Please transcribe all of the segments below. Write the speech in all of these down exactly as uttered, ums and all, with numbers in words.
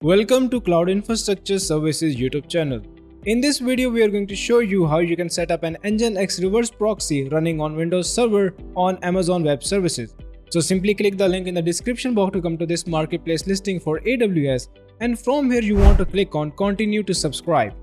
Welcome to Cloud Infrastructure Services YouTube channel. In this video, we are going to show you how you can set up an nginx reverse proxy running on Windows Server on Amazon Web Services. So simply click the link in the description box to come to this marketplace listing for A W S, and from here you want to click on continue to subscribe.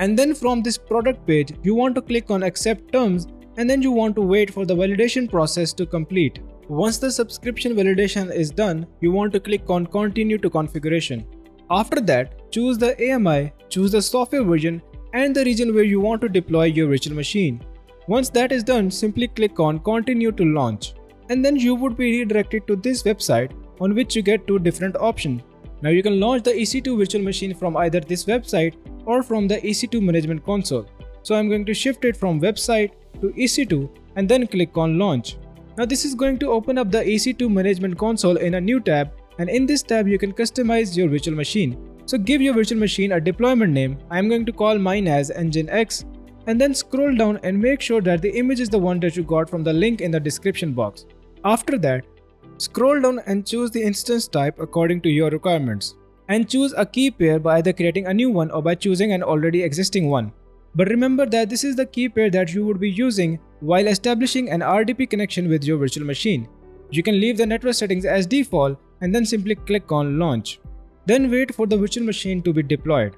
And then from this product page, you want to click on accept terms, and then you want to wait for the validation process to complete. Once the subscription validation is done, you want to click on continue to configuration. After that, choose the A M I, choose the software version and the region where you want to deploy your virtual machine. Once that is done, simply click on continue to launch, and then you would be redirected to this website on which you get two different options. Now you can launch the E C two virtual machine from either this website or from the E C two management console. So I'm going to shift it from website to E C two and then click on launch. Now this is going to open up the E C two management console in a new tab, and in this tab you can customize your virtual machine. So give your virtual machine a deployment name. I'm going to call mine as nginx, and then scroll down and make sure that the image is the one that you got from the link in the description box. After that, scroll down and choose the instance type according to your requirements, and choose a key pair by either creating a new one or by choosing an already existing one. But remember that this is the key pair that you would be using while establishing an R D P connection with your virtual machine. You can leave the network settings as default and then simply click on launch. Then wait for the virtual machine to be deployed.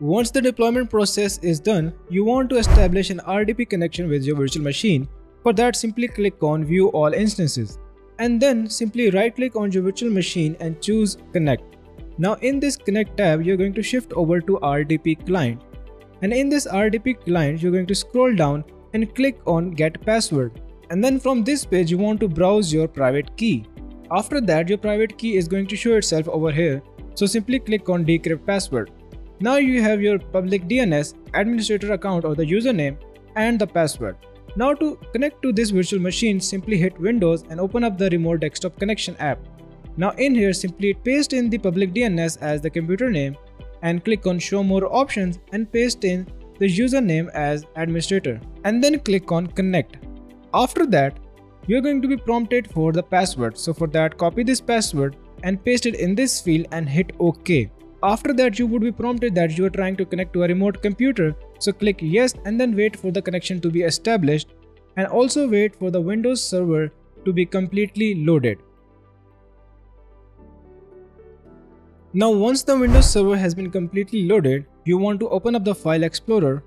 Once the deployment process is done, you want to establish an R D P connection with your virtual machine. For that, simply click on view all instances, and then simply right click on your virtual machine and choose connect. Now in this connect tab, you're going to shift over to R D P client, and in this R D P client, you're going to scroll down and click on get password, and then from this page you want to browse your private key. After that, your private key is going to show itself over here, so simply click on decrypt password. Now you have your public D N S, administrator account or the username and the password. Now to connect to this virtual machine, simply hit Windows and open up the remote desktop connection app. Now in here, simply paste in the public D N S as the computer name and click on show more options and paste in the username as administrator, and then click on connect. After that, you're going to be prompted for the password. So for that, copy this password and paste it in this field and hit OK. After that, you would be prompted that you are trying to connect to a remote computer. So click yes and then wait for the connection to be established, and also wait for the Windows server to be completely loaded. Now once the Windows server has been completely loaded, you want to open up the file explorer.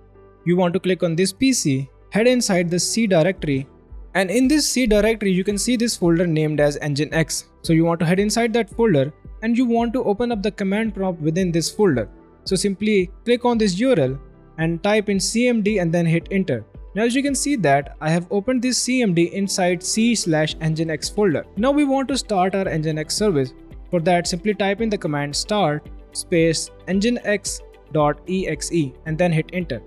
You want to click on this P C, head inside the C directory, and in this C directory you can see this folder named as nginx. So you want to head inside that folder and you want to open up the command prompt within this folder. So simply click on this U R L and type in C M D and then hit enter. Now as you can see that I have opened this C M D inside C slash nginx folder. Now we want to start our nginx service. For that, simply type in the command start space nginx dot E X E and then hit enter.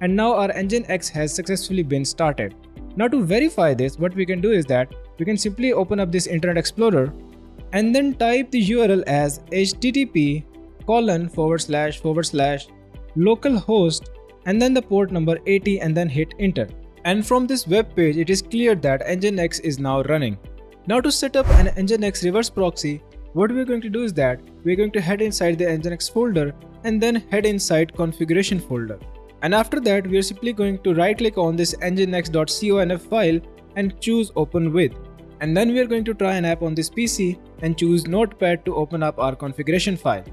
And now our nginx has successfully been started. Now to verify this, what we can do is that we can simply open up this Internet Explorer and then type the U R L as http colon forward slash forward slash localhost and then the port number eighty and then hit enter. And from this web page, it is clear that nginx is now running. Now to set up an nginx reverse proxy, what we're going to do is that we're going to head inside the nginx folder and then head inside configuration folder. And after that, we're simply going to right click on this nginx dot conf file and choose open with. And then we're going to try an app on this P C and choose notepad to open up our configuration file.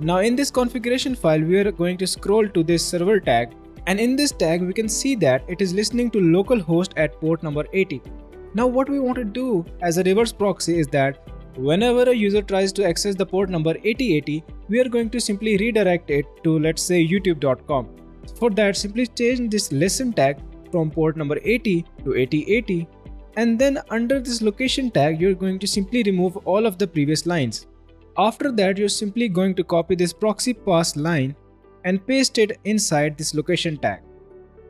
Now in this configuration file, we are going to scroll to this server tag, and in this tag we can see that it is listening to localhost at port number eighty. Now what we want to do as a reverse proxy is that whenever a user tries to access the port number eighty eighty, we are going to simply redirect it to, let's say, youtube dot com. For that, simply change this listen tag from port number eighty to eighty eighty, and then under this location tag you're going to simply remove all of the previous lines. After that, you're simply going to copy this proxy pass line and paste it inside this location tag,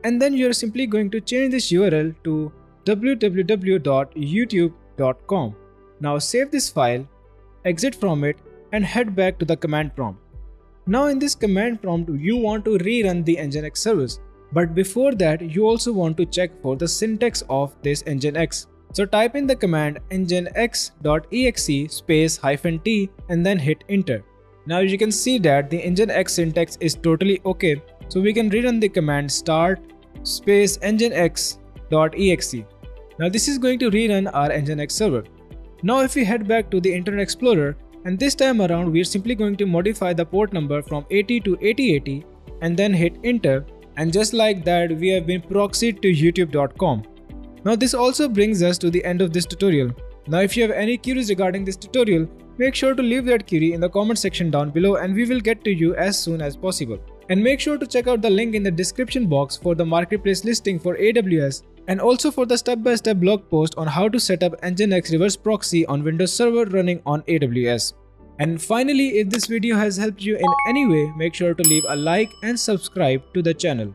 and then you're simply going to change this U R L to w w w dot youtube dot com. Now save this file, exit from it and head back to the command prompt. Now in this command prompt, you want to rerun the nginx service. But before that, you also want to check for the syntax of this nginx. So type in the command nginx.exe space hyphen t and then hit enter. Now you can see that the nginx syntax is totally okay. So we can rerun the command start space nginx.exe. Now this is going to rerun our nginx server. Now if we head back to the Internet Explorer, and this time around we are simply going to modify the port number from eighty to eighty eighty and then hit enter. And just like that, we have been proxied to youtube dot com. Now this also brings us to the end of this tutorial. Now if you have any queries regarding this tutorial, make sure to leave that query in the comment section down below and we will get to you as soon as possible. And make sure to check out the link in the description box for the marketplace listing for A W S and also for the step-by-step blog post on how to set up nginx reverse proxy on Windows Server running on A W S. And finally, if this video has helped you in any way, make sure to leave a like and subscribe to the channel.